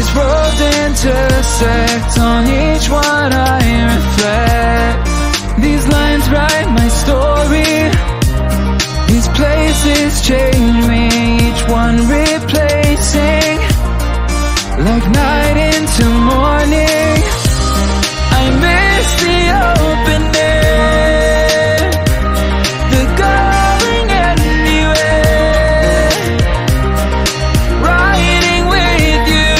these roads intersect, on each one I reflect. These lines write my story, these places change me, each one replacing, like night into morning. I miss the open air, the going anywhere, riding with you,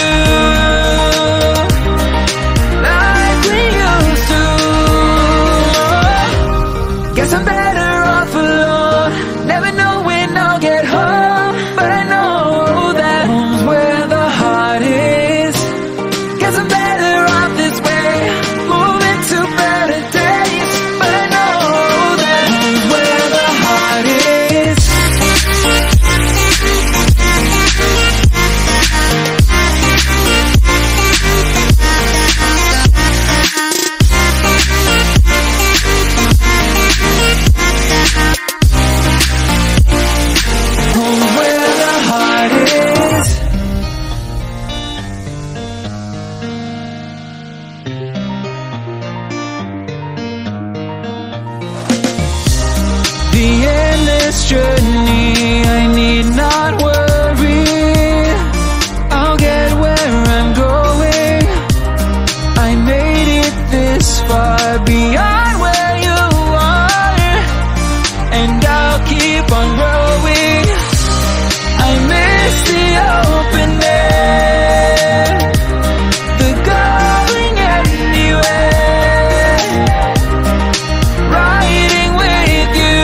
like we used to. Guess I'm better off alone, never know when I'll get home, but I know that home's where the heart is. Guess I'm better off this way, moving to better days, but I know that home's where the heart is. Home where the heart is. The endless journey, I need not worry, I'll get where I'm going. I made it this far, beyond where you are, and I'll keep on growing. I miss the open air, the going anywhere, riding with you,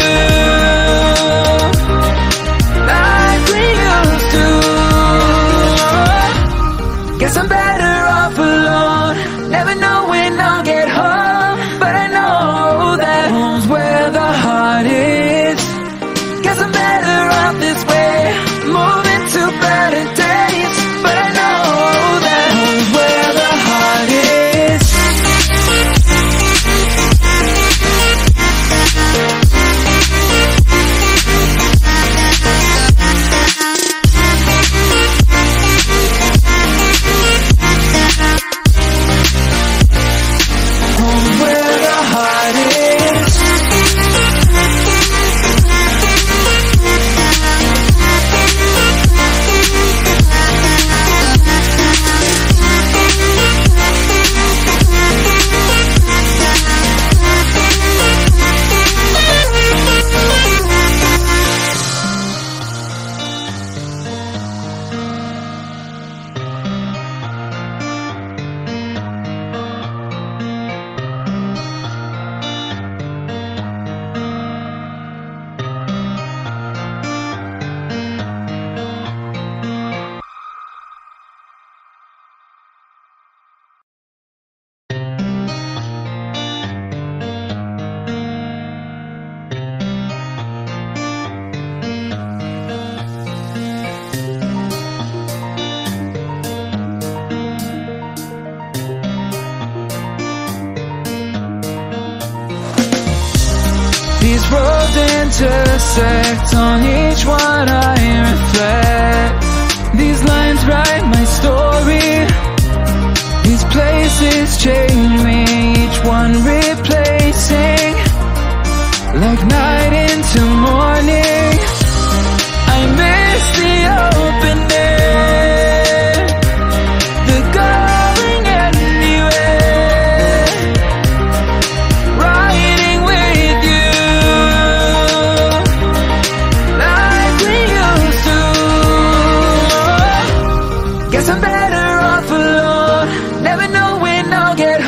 like we used to. Guess I'm better off alone, never know when I'll get home, but I know that home's where the heart is. Guess I'm better off this way, moving to better days, but I know that home's where the heart is. Home where the heart is. These roads intersect, on each one I reflect. These lines write my story, these places change me, each one replacing, like night into morning. I miss the open air, the going anywhere, riding with you, like we used to. Guess I'm better off alone, never know when I'll get home.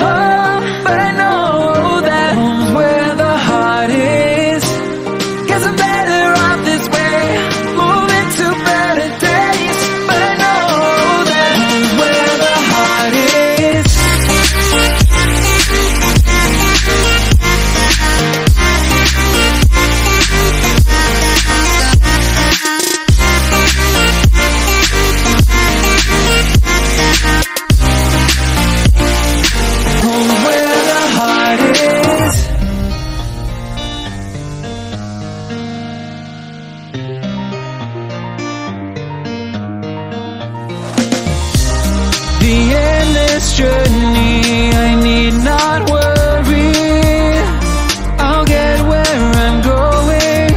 this journey, I need not worry, I'll get where I'm going.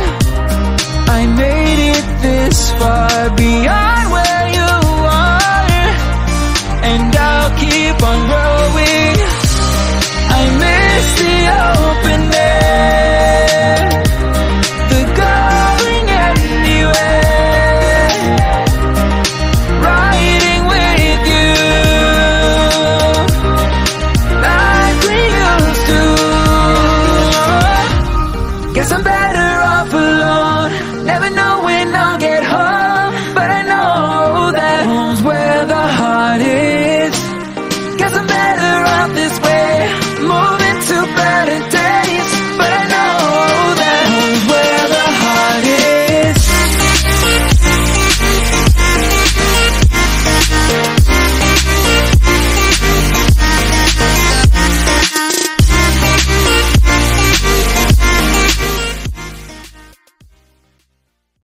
I made it this far, beyond where you are, and I'll keep on growing. I miss the open air, the going anywhere, riding with you like we used to. Guess I'm better off alone, never know when I'll get home, but I know that home's where the heart is. Guess I'm better off this way, more